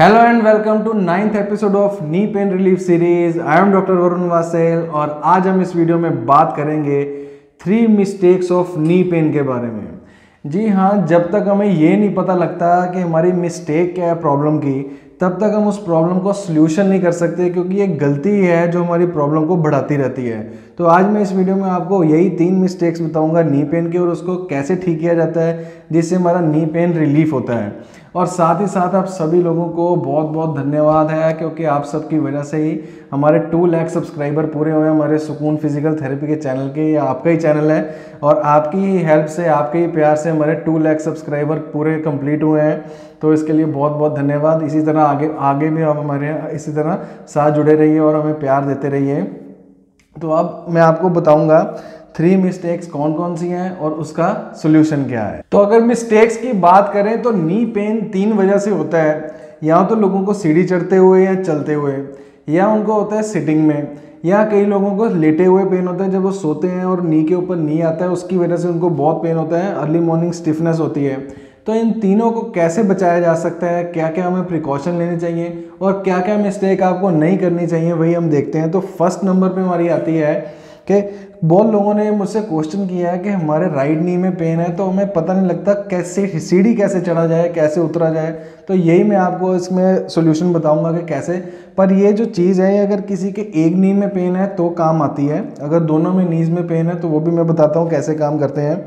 Hello and welcome to 9th episode of knee pain relief series. I am doctor Varun Vasel और आज हम इस video में बात करेंगे 3 मिस्टेक्स ऑफ नी पेन के बारे में। जी हाँ, जब तक हमें ये नहीं पता लगता कि हमारी मिस्टेक क्या है प्रॉब्लम की, तब तक हम उस प्रॉब्लम को सल्यूशन नहीं कर सकते, क्योंकि ये गलती है जो हमारी प्रॉब्लम को बढ़ाती रहती है। तो आज मैं इस वीडियो में आपको यही 3 मिस्टेक्स बताऊंगा नी पेन की और उसको कैसे ठीक किया जाता है जिससे हमारा नी पेन रिलीफ होता है। और साथ ही साथ आप सभी लोगों को बहुत बहुत धन्यवाद है, क्योंकि आप सब की वजह से ही हमारे 2 लाख सब्सक्राइबर पूरे हुए हमारे सुकून फिजिकल थेरेपी के चैनल के। ये आपका ही चैनल है और आपकी ही हेल्प से, आपके ही प्यार से हमारे 2 लाख सब्सक्राइबर पूरे कंप्लीट हुए हैं। तो इसके लिए बहुत बहुत धन्यवाद। इसी तरह आगे भी आप हमारे इसी तरह साथ जुड़े रहिए और हमें प्यार देते रहिए। तो अब मैं आपको बताऊंगा 3 मिस्टेक्स कौन कौन सी हैं और उसका सोल्यूशन क्या है। तो अगर मिस्टेक्स की बात करें तो नी पेन 3 वजह से होता है। या तो लोगों को सीढ़ी चढ़ते हुए या चलते हुए, या उनको होता है सिटिंग में, या कई लोगों को लेटे हुए पेन होता है जब वो सोते हैं और नी के ऊपर नी आता है, उसकी वजह से उनको बहुत पेन होता है। अर्ली मॉर्निंग स्टिफनेस होती है। तो इन तीनों को कैसे बचाया जा सकता है, क्या क्या हमें प्रिकॉशन लेने चाहिए और क्या क्या मिस्टेक आपको नहीं करनी चाहिए, वही हम देखते हैं। तो फर्स्ट नंबर पे हमारी आती है कि बहुत लोगों ने मुझझसे क्वेश्चन किया है कि हमारे राइट नी में पेन है तो हमें पता नहीं लगता कैसे सीढ़ी कैसे चढ़ा जाए, कैसे उतरा जाए। तो यही मैं आपको इसमें सोल्यूशन बताऊंगा कि कैसे। पर ये जो चीज़ है, अगर किसी के एक नी में पेन है तो काम आती है, अगर दोनों में नीज में पेन है तो वो भी मैं बताता हूँ कैसे काम करते हैं।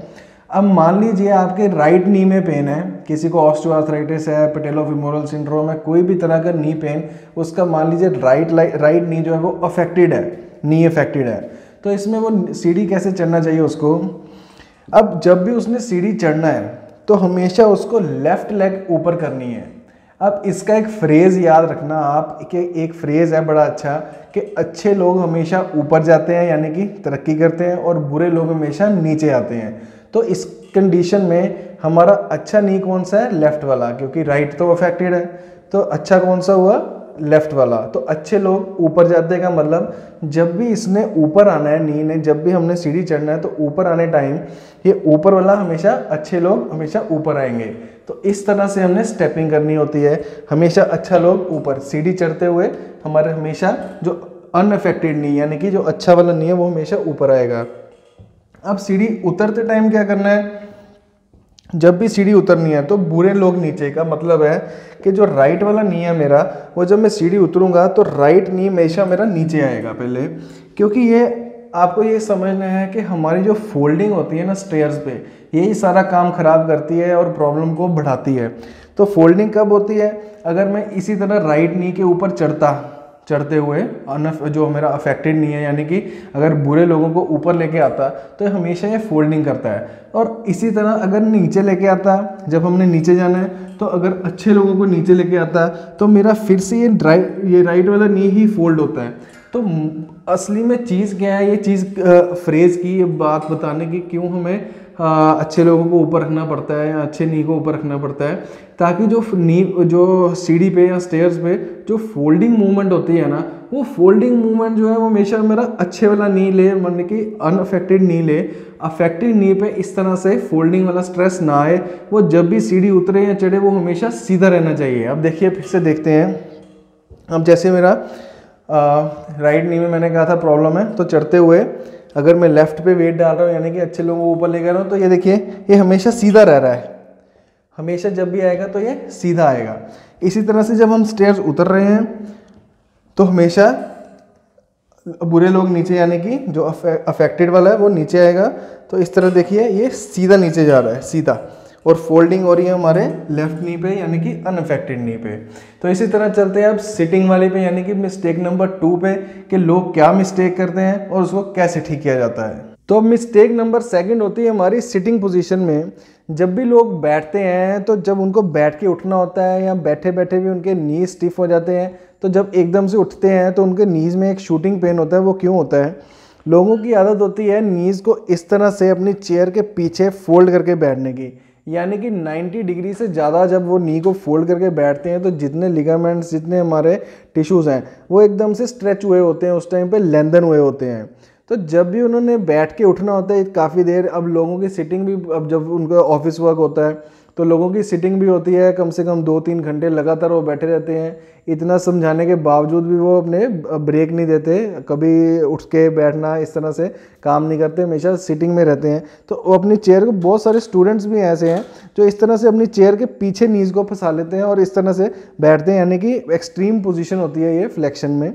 अब मान लीजिए आपके राइट नी में पेन है, किसी को ऑस्टियोआर्थराइटिस है, पेटेलोफिमोरल सिंड्रोम है, कोई भी तरह का नी पेन, उसका मान लीजिए राइट नी जो है वो अफेक्टेड है, नी अफेक्टेड है। तो इसमें वो सीढ़ी कैसे चढ़ना चाहिए उसको। अब जब भी उसने सीढ़ी चढ़ना है तो हमेशा उसको लेफ्ट लेग ऊपर करनी है। अब इसका एक फ्रेज़ याद रखना आप, कि एक फ्रेज़ है बड़ा अच्छा कि अच्छे लोग हमेशा ऊपर जाते हैं यानी कि तरक्की करते हैं और बुरे लोग हमेशा नीचे आते हैं। तो इस कंडीशन में हमारा अच्छा नी कौन सा है, लेफ़्ट वाला, क्योंकि राइट तो अफेक्टेड है। तो अच्छा कौन सा हुआ, लेफ़्ट वाला। तो अच्छे लोग ऊपर जाते का मतलब जब भी इसने ऊपर आना है, नी ने जब भी हमने सीढ़ी चढ़ना है तो ऊपर आने टाइम ये ऊपर वाला हमेशा, अच्छे लोग हमेशा ऊपर आएंगे। तो इस तरह से हमने स्टेपिंग करनी होती है, हमेशा अच्छा लोग ऊपर सीढ़ी चढ़ते हुए। हमारे हमेशा जो अनअफेक्टेड नी यानी कि जो अच्छा वाला नी है वो हमेशा ऊपर आएगा। अब सीढ़ी उतरते टाइम क्या करना है, जब भी सीढ़ी उतरनी है तो बुरे लोग नीचे का मतलब है कि जो राइट वाला नी है मेरा, वो जब मैं सीढ़ी उतरूंगा तो राइट नी हमेशा मेरा नीचे आएगा पहले। क्योंकि ये आपको ये समझना है कि हमारी जो फोल्डिंग होती है ना स्टेयर्स पे, यही सारा काम ख़राब करती है और प्रॉब्लम को बढ़ाती है। तो फोल्डिंग कब होती है, अगर मैं इसी तरह राइट नी के ऊपर चढ़ते हुए जो मेरा अफेक्टेड नहीं है यानी कि अगर बुरे लोगों को ऊपर लेके आता तो हमेशा ये फोल्डिंग करता है। और इसी तरह अगर नीचे लेके आता, जब हमने नीचे जाना है तो अगर अच्छे लोगों को नीचे लेके आता तो मेरा फिर से ये राइट वाला नी ही फोल्ड होता है। तो असली में चीज़ क्या है, ये चीज़ फ्रेज़ की ये बात बताने की क्यों हमें अच्छे लोगों को ऊपर रखना पड़ता है या अच्छे नी को ऊपर रखना पड़ता है, ताकि जो नी जो सीढ़ी पे या स्टेयर्स पे जो फोल्डिंग मूवमेंट होती है ना, वो फोल्डिंग मूवमेंट जो है वो हमेशा मेरा अच्छे वाला नी ले, माने कि अनअफेक्टेड नी ले। अफेक्टेड नी पे इस तरह से फोल्डिंग वाला स्ट्रेस ना आए, वो जब भी सीढ़ी उतरे या चढ़े वो हमेशा सीधा रहना चाहिए। अब देखिए फिर से देखते हैं। अब जैसे मेरा राइट नी में मैंने कहा था प्रॉब्लम है, तो चढ़ते हुए अगर मैं लेफ़्ट पे वेट डाल रहा हूँ यानी कि अच्छे लोगों को ऊपर लेकर आ रहा हूँ तो ये देखिए ये हमेशा सीधा रह रहा है, हमेशा जब भी आएगा तो ये सीधा आएगा। इसी तरह से जब हम स्टेयर्स उतर रहे हैं तो हमेशा बुरे लोग नीचे यानी कि जो अफेक्टेड वाला है वो नीचे आएगा। तो इस तरह देखिए ये सीधा नीचे जा रहा है, सीधा, और फोल्डिंग हो रही है हमारे लेफ्ट नी पे यानी कि अनअफेक्टेड नी पे। तो इसी तरह चलते हैं अब सिटिंग वाले पे यानी कि मिस्टेक नंबर 2 पे, कि लोग क्या मिस्टेक करते हैं और उसको कैसे ठीक किया जाता है। तो मिस्टेक नंबर 2 होती है हमारी सिटिंग पोजीशन में। जब भी लोग बैठते हैं तो जब उनको बैठ के उठना होता है या बैठे बैठे भी उनके नी स्टिफ हो जाते हैं, तो जब एकदम से उठते हैं तो उनके नीज में एक शूटिंग पेन होता है। वो क्यों होता है, लोगों की आदत होती है नीज़ को इस तरह से अपनी चेयर के पीछे फोल्ड करके बैठने की, यानी कि 90 डिग्री से ज़्यादा जब वो नी को फोल्ड करके बैठते हैं तो जितने लिगामेंट्स, जितने हमारे टिश्यूज़ हैं वो एकदम से स्ट्रेच हुए होते हैं, उस टाइम पे लेंथन हुए होते हैं। तो जब भी उन्होंने बैठ के उठना होता है काफ़ी देर, अब लोगों की सिटिंग भी, अब जब उनका ऑफिस वर्क होता है तो लोगों की सिटिंग भी होती है कम से कम 2-3 घंटे लगातार वो बैठे रहते हैं। इतना समझाने के बावजूद भी वो अपने ब्रेक नहीं देते, कभी उठ के बैठना इस तरह से काम नहीं करते, हमेशा सिटिंग में रहते हैं। तो वो अपनी चेयर को, बहुत सारे स्टूडेंट्स भी ऐसे हैं जो इस तरह से अपनी चेयर के पीछे नीज़ को फंसा लेते हैं और इस तरह से बैठते हैं, यानी कि एक्सट्रीम पोजिशन होती है ये फ्लेक्शन में।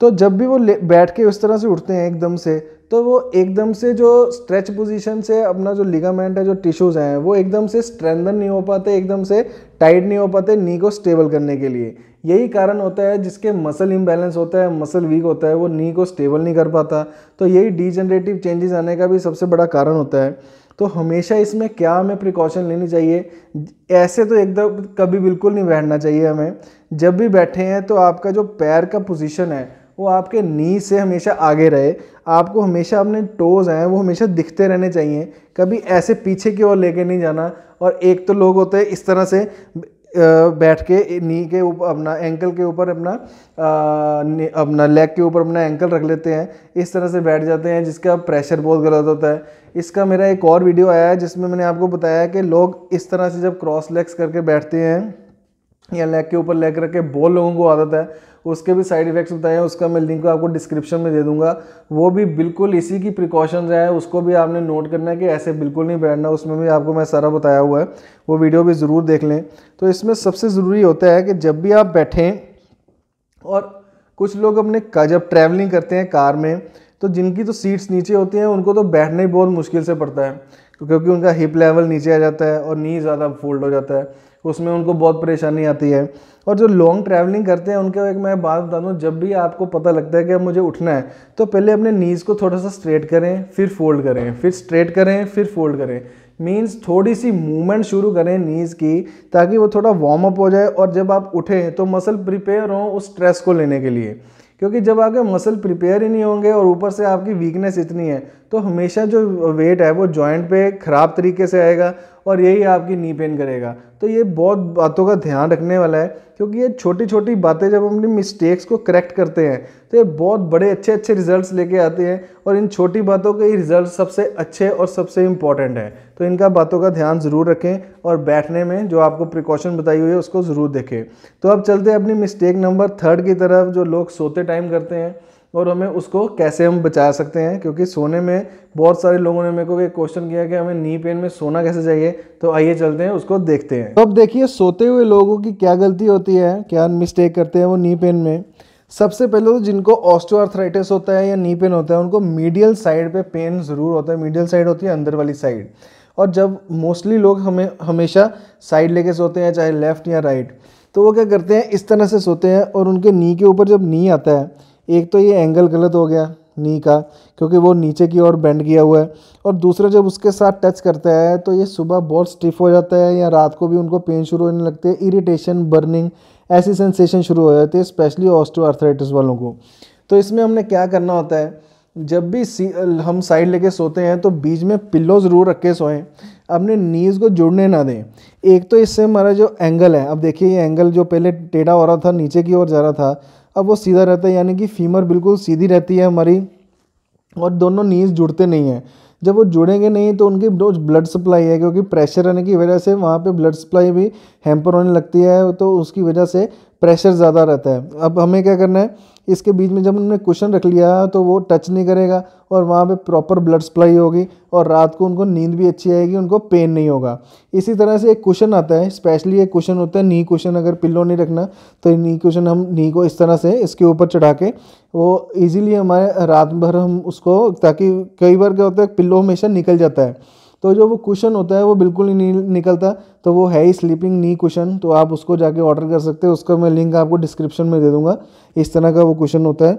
तो जब भी वो बैठ के उस तरह से उठते हैं एकदम से, तो वो एकदम से जो स्ट्रेच पोजीशन से अपना जो लिगामेंट है, जो टिश्यूज़ हैं, वो एकदम से स्ट्रेंथन नहीं हो पाते, एकदम से टाइट नहीं हो पाते नी को स्टेबल करने के लिए। यही कारण होता है जिसके मसल इम्बैलेंस होता है, मसल वीक होता है, वो नी को स्टेबल नहीं कर पाता। तो यही डीजनरेटिव चेंजेस आने का भी सबसे बड़ा कारण होता है। तो हमेशा इसमें क्या हमें प्रिकॉशन लेनी चाहिए? ऐसे तो एकदम कभी बिल्कुल नहीं बैठना चाहिए हमें। जब भी बैठे हैं तो आपका जो पैर का पोजीशन है वो आपके नी से हमेशा आगे रहे। आपको हमेशा अपने टोज़ हैं वो हमेशा दिखते रहने चाहिए, कभी ऐसे पीछे की ओर लेके नहीं जाना। और एक तो लोग होते हैं इस तरह से बैठ के नी के ऊपर अपना एंकल के ऊपर अपना लेग के ऊपर अपना एंकल रख लेते हैं, इस तरह से बैठ जाते हैं, जिसका प्रेशर बहुत गलत होता है। इसका मेरा एक और वीडियो आया है जिसमें मैंने आपको बताया है कि लोग इस तरह से जब क्रॉस लेग्स करके बैठते हैं या लेग के ऊपर लेग रख के, बहुत लोगों को आदत है, उसके भी साइड इफ़ेक्ट्स बताए हैं। उसका मैं लिंक आपको डिस्क्रिप्शन में दे दूंगा। वो भी बिल्कुल इसी की प्रिकॉशंस है, उसको भी आपने नोट करना है कि ऐसे बिल्कुल नहीं बैठना। उसमें भी आपको मैं सारा बताया हुआ है, वो वीडियो भी ज़रूर देख लें। तो इसमें सबसे ज़रूरी होता है कि जब भी आप बैठें, और कुछ लोग जब ट्रैवलिंग करते हैं कार में, तो जिनकी तो सीट्स नीचे होती हैं उनको तो बैठना ही बहुत मुश्किल से पड़ता है, क्योंकि उनका हिप लेवल नीचे आ जाता है और नी ज़्यादा फोल्ड हो जाता है, उसमें उनको बहुत परेशानी आती है। और जो लॉन्ग ट्रैवलिंग करते हैं उनके एक मैं बात बता दूँ, जब भी आपको पता लगता है कि अब मुझे उठना है, तो पहले अपने नीज़ को थोड़ा सा स्ट्रेट करें, फिर फोल्ड करें, फिर स्ट्रेट करें, फिर फोल्ड करें। मीन्स थोड़ी सी मूवमेंट शुरू करें नीज़ की, ताकि वो थोड़ा वार्म अप हो जाए और जब आप उठें तो मसल प्रिपेयर हों उस स्ट्रेस को लेने के लिए। क्योंकि जब आपके मसल प्रिपेयर ही नहीं होंगे और ऊपर से आपकी वीकनेस इतनी है, तो हमेशा जो वेट है वो जॉइंट पे ख़राब तरीके से आएगा और यही आपकी नी पेन करेगा। तो ये बहुत बातों का ध्यान रखने वाला है, क्योंकि ये छोटी छोटी बातें जब हम अपनी मिस्टेक्स को करेक्ट करते हैं तो ये बहुत बड़े अच्छे अच्छे रिजल्ट्स लेके आते हैं। और इन छोटी बातों के ही रिजल्ट सबसे अच्छे और सबसे इम्पॉर्टेंट हैं। तो इनका बातों का ध्यान ज़रूर रखें और बैठने में जो आपको प्रिकॉशन बताई हुई है उसको ज़रूर देखें। तो अब चलते हैं अपनी मिस्टेक नंबर 3 की तरफ, जो लोग सोते टाइम करते हैं और हमें उसको कैसे हम बचा सकते हैं। क्योंकि सोने में बहुत सारे लोगों ने मेरे को एक क्वेश्चन किया कि हमें नी पेन में सोना कैसे चाहिए, तो आइए चलते हैं उसको देखते हैं। तो अब देखिए सोते हुए लोगों की क्या गलती होती है, क्या मिस्टेक करते हैं वो नी पेन में। सबसे पहले तो जिनको ऑस्टियोआर्थराइटिस होता है या नी पेन होता है उनको मीडियल साइड पे पेन ज़रूर होता है। मीडियल साइड होती है अंदर वाली साइड, और जब मोस्टली लोग हमें हमेशा साइड लेके सोते हैं, चाहे लेफ़्ट या राइट, तो वो क्या करते हैं इस तरह से सोते हैं और उनके नी के ऊपर जब नी आता है, एक तो ये एंगल गलत हो गया नी का, क्योंकि वो नीचे की ओर बेंड किया हुआ है, और दूसरा जब उसके साथ टच करता है तो ये सुबह बहुत स्टिफ हो जाता है या रात को भी उनको पेन शुरू होने लगते हैं, इरिटेशन, बर्निंग ऐसी सेंसेशन शुरू हो जाती है, स्पेशली ऑस्टियोआर्थराइटिस वालों को। तो इसमें हमने क्या करना होता है, जब भी हम साइड लेके सोते हैं तो बीच में पिल्लो ज़रूर रख के सोएं, अपने नीज़ को जुड़ने ना दें। एक तो इससे हमारा जो एंगल है, अब देखिए ये एंगल जो पहले टेढ़ा हो रहा था, नीचे की ओर जा रहा था, अब वो सीधा रहता है, यानी कि फीमर बिल्कुल सीधी रहती है हमारी, और दोनों नीज़ जुड़ते नहीं हैं। जब वो जुड़ेंगे नहीं तो उनकी जो ब्लड सप्लाई है, क्योंकि प्रेशर रहने की वजह से वहाँ पे ब्लड सप्लाई भी हैम्पर होने लगती है, तो उसकी वजह से प्रेशर ज़्यादा रहता है। अब हमें क्या करना है, इसके बीच में जब हमने कुशन रख लिया तो वो टच नहीं करेगा और वहाँ पे प्रॉपर ब्लड सप्लाई होगी और रात को उनको नींद भी अच्छी आएगी, उनको पेन नहीं होगा। इसी तरह से एक कुशन आता है, स्पेशली एक कुशन होता है नी कुशन, अगर पिल्लो नहीं रखना तो नी कुशन, हम नी को इस तरह से इसके ऊपर चढ़ा के वो ईज़िली हमारे रात भर हम उसको, ताकि कई बार क्या होता है पिल्लो हमेशा निकल जाता है, तो जो वो कुशन होता है वो बिल्कुल ही नहीं निकलता, तो वो है ही स्लीपिंग नी कुशन। तो आप उसको जाके ऑर्डर कर सकते हो, उसका मैं लिंक आपको डिस्क्रिप्शन में दे दूंगा। इस तरह का वो कुशन होता है,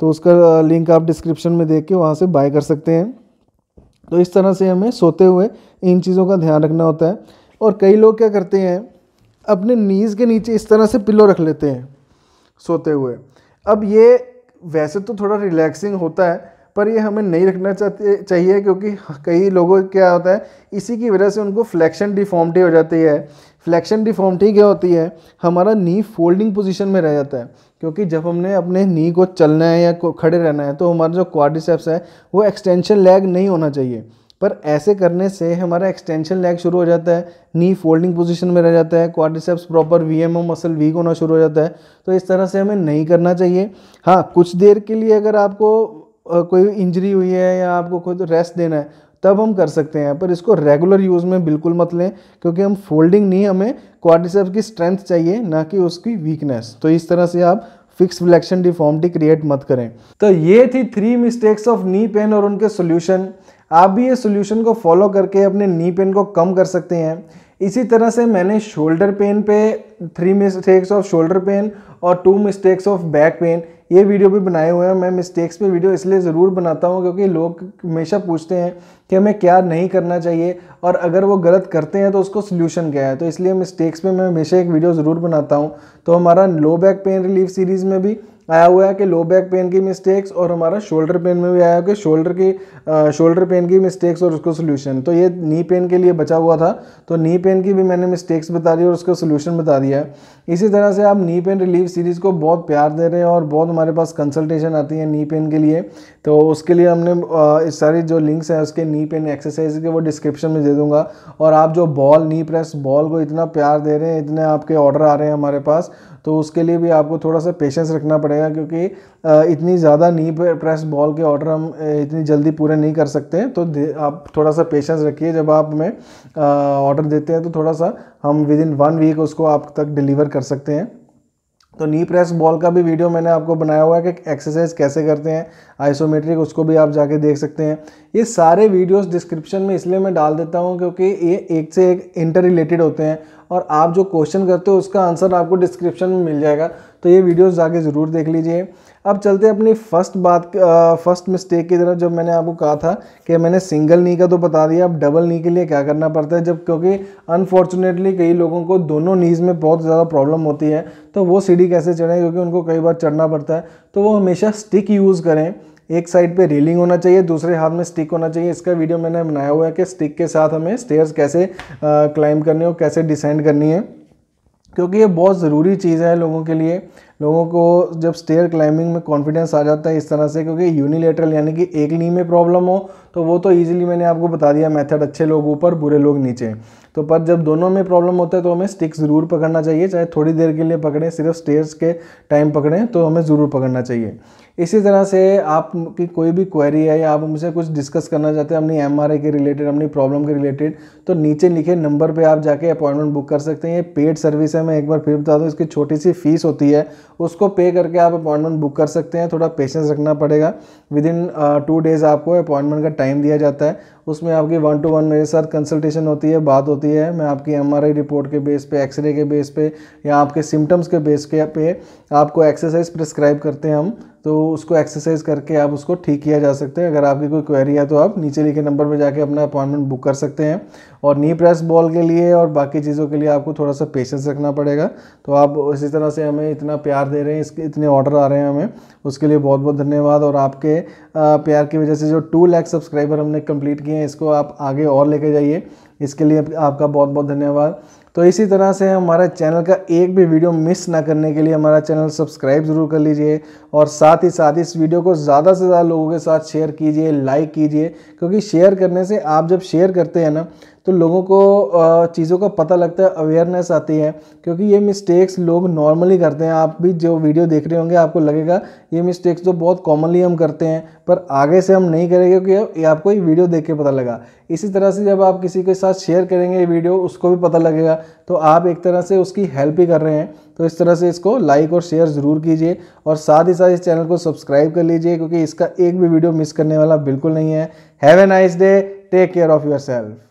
तो उसका लिंक आप डिस्क्रिप्शन में देख के वहाँ से बाय कर सकते हैं। तो इस तरह से हमें सोते हुए इन चीज़ों का ध्यान रखना होता है। और कई लोग क्या करते हैं, अपने नीज़ के नीचे इस तरह से पिलो रख लेते हैं सोते हुए। अब ये वैसे तो थोड़ा रिलैक्सिंग होता है, पर ये हमें नहीं रखना चाहिए, क्योंकि कई लोगों क्या होता है इसी की वजह से उनको फ्लेक्शन डिफॉर्मिटी हो जाती है। फ्लेक्शन डिफॉर्मिटी क्या होती है, हमारा नी फोल्डिंग पोजीशन में रह जाता है, क्योंकि जब हमने अपने नी को चलना है या खड़े रहना है तो हमारा जो क्वाड्रिसेप्स है वो एक्सटेंशन लैग नहीं होना चाहिए। पर ऐसे करने से हमारा एक्सटेंशन लैग शुरू हो जाता है, नी फोल्डिंग पोजीशन में रह जाता है, quadriceps proper VMO muscle weak होना शुरू हो जाता है। तो इस तरह से हमें नहीं करना चाहिए। हाँ, कुछ देर के लिए अगर आपको कोई इंजरी हुई है या आपको खुद रेस्ट देना है तब हम कर सकते हैं, पर इसको रेगुलर यूज़ में बिल्कुल मत लें, क्योंकि हम फोल्डिंग नहीं, हमें क्वाड्रिसेप्स की स्ट्रेंथ चाहिए, ना कि उसकी वीकनेस। तो इस तरह से आप फिक्स फ्लेक्शन डिफॉर्मिटी क्रिएट मत करें। तो ये थी 3 मिस्टेक्स ऑफ नी पेन और उनके सोल्यूशन। आप भी ये सोल्यूशन को फॉलो करके अपने नी पेन को कम कर सकते हैं। इसी तरह से मैंने शोल्डर पेन पे 3 मिस्टेक्स ऑफ शोल्डर पेन और 2 मिस्टेक्स ऑफ बैक पेन ये वीडियो भी बनाए हुए हैं। मैं मिस्टेक्स पे वीडियो इसलिए ज़रूर बनाता हूँ क्योंकि लोग हमेशा पूछते हैं कि हमें क्या नहीं करना चाहिए और अगर वो गलत करते हैं तो उसको सोल्यूशन क्या है। तो इसलिए मिस्टेक्स पे मैं हमेशा एक वीडियो ज़रूर बनाता हूँ। तो हमारा low back pain relief series में भी आया हुआ है कि लो बैक पेन की मिस्टेक्स, और हमारा शोल्डर पेन में भी आया है कि शोल्डर पेन की मिस्टेक्स और उसको सोल्यूशन। तो ये नी पेन के लिए बचा हुआ था, तो नी पेन की भी मैंने मिस्टेक्स बता दी और उसका सोल्यूशन बता दिया है। इसी तरह से आप नी पेन रिलीफ सीरीज़ को बहुत प्यार दे रहे हैं और बहुत हमारे पास कंसल्टेशन आती है नी पेन के लिए, तो उसके लिए हमने सारी जो लिंक्स हैं उसके नी पेन एक्सरसाइज के वो डिस्क्रिप्शन में दे दूँगा। और आप जो बॉल नी प्रेस बॉल को इतना प्यार दे रहे हैं, इतने आपके ऑर्डर आ रहे हैं हमारे पास, तो उसके लिए भी आपको थोड़ा सा पेशेंस रखना पड़ेगा, क्योंकि इतनी ज़्यादा नी प्रेस बॉल के ऑर्डर हम इतनी जल्दी पूरे नहीं कर सकते हैं। तो आप थोड़ा सा पेशेंस रखिए, जब आप हमें ऑर्डर देते हैं तो थोड़ा सा हम विदिन 1 वीक उसको आप तक डिलीवर कर सकते हैं। तो नी प्रेस बॉल का भी वीडियो मैंने आपको बनाया हुआ है कि एक्सरसाइज कैसे करते हैं आइसोमेट्रिक, उसको भी आप जाके देख सकते हैं। ये सारे वीडियोस डिस्क्रिप्शन में इसलिए मैं डाल देता हूँ क्योंकि ये एक से एक इंटर रिलेटेड होते हैं और आप जो क्वेश्चन करते हो उसका आंसर आपको डिस्क्रिप्शन में मिल जाएगा। तो ये वीडियोस जाके ज़रूर देख लीजिए। अब चलते हैं अपनी फर्स्ट मिस्टेक की तरफ। जब मैंने आपको कहा था कि मैंने सिंगल नी का तो बता दिया, अब डबल नी के लिए क्या करना पड़ता है, जब क्योंकि अनफॉर्चुनेटली कई लोगों को दोनों नीज़ में बहुत ज़्यादा प्रॉब्लम होती है, तो वो सीढ़ी कैसे चढ़ें, क्योंकि उनको कई बार चढ़ना पड़ता है। तो वो हमेशा स्टिक यूज़ करें, एक साइड पे रेलिंग होना चाहिए, दूसरे हाथ में स्टिक होना चाहिए। इसका वीडियो मैंने बनाया हुआ है कि स्टिक के साथ हमें स्टेयर्स कैसे क्लाइंब करनी है और कैसे डिसेंड करनी है, क्योंकि ये बहुत ज़रूरी चीज़ है लोगों के लिए। लोगों को जब स्टेयर क्लाइंबिंग में कॉन्फिडेंस आ जाता है इस तरह से, क्योंकि यूनिलेटरल यानी कि एक नी में प्रॉब्लम हो तो वो तो ईजिली मैंने आपको बता दिया मेथड, अच्छे लोग ऊपर बुरे लोग नीचे। तो पर जब दोनों में प्रॉब्लम होता है तो हमें स्टिक ज़रूर पकड़ना चाहिए, चाहे थोड़ी देर के लिए पकड़ें, सिर्फ स्टेयर्स के टाइम पकड़ें तो हमें ज़रूर पकड़ना चाहिए। इसी तरह से आपकी कोई भी क्वेरी है या आप मुझसे कुछ डिस्कस करना चाहते हैं अपनी MRI के रिलेटेड, अपनी प्रॉब्लम के रिलेटेड, तो नीचे लिखे नंबर पे आप जाके अपॉइंटमेंट बुक कर सकते हैं। ये पेड सर्विस है, मैं एक बार फिर बता दूँ, इसकी छोटी सी फीस होती है, उसको पे करके आप अपॉइंटमेंट बुक कर सकते हैं। थोड़ा पेशेंस रखना पड़ेगा, विदिन 2 डेज़ आपको अपॉइंटमेंट का टाइम दिया जाता है। उसमें आपकी 1-to-1 मेरे साथ कंसल्टेशन होती है, बात होती है, मैं आपकी MRI रिपोर्ट के बेस पे, एक्सरे के बेस पे या आपके सिम्टम्स के बेस पे आपको एक्सरसाइज प्रिस्क्राइब करते हैं हम, तो उसको एक्सरसाइज करके आप उसको ठीक किया जा सकता है। अगर आपकी कोई क्वेरी है तो आप नीचे लिखे नंबर पे जाके अपना अपॉइंटमेंट बुक कर सकते हैं। और नी प्रेस बॉल के लिए और बाकी चीज़ों के लिए आपको थोड़ा सा पेशेंस रखना पड़ेगा। तो आप इसी तरह से हमें इतना प्यार दे रहे हैं, इसके इतने ऑर्डर आ रहे हैं हमें, उसके लिए बहुत बहुत धन्यवाद। और आपके प्यार की वजह से जो 2 लाख सब्सक्राइबर हमने कंप्लीट किए हैं, इसको आप आगे और लेके जाइए, इसके लिए आपका बहुत बहुत धन्यवाद। तो इसी तरह से हमारे चैनल का एक भी वीडियो मिस ना करने के लिए हमारा चैनल सब्सक्राइब ज़रूर कर लीजिए, और साथ ही इस वीडियो को ज़्यादा से ज़्यादा लोगों के साथ शेयर कीजिए, लाइक कीजिए, क्योंकि शेयर करने से, आप जब शेयर करते हैं ना तो लोगों को चीज़ों का पता लगता है, अवेयरनेस आती है, क्योंकि ये मिस्टेक्स लोग नॉर्मली करते हैं। आप भी जो वीडियो देख रहे होंगे आपको लगेगा ये मिस्टेक्स तो बहुत कॉमनली हम करते हैं, पर आगे से हम नहीं करेंगे क्योंकि आपको ये वीडियो देख के पता लगा। इसी तरह से जब आप किसी के साथ शेयर करेंगे ये वीडियो, उसको भी पता लगेगा, तो आप एक तरह से उसकी हेल्प ही कर रहे हैं। तो इस तरह से इसको लाइक और शेयर ज़रूर कीजिए, और साथ ही साथ इस चैनल को सब्सक्राइब कर लीजिए, क्योंकि इसका एक भी वीडियो मिस करने वाला बिल्कुल नहीं है। Have a nice day, take care of your self.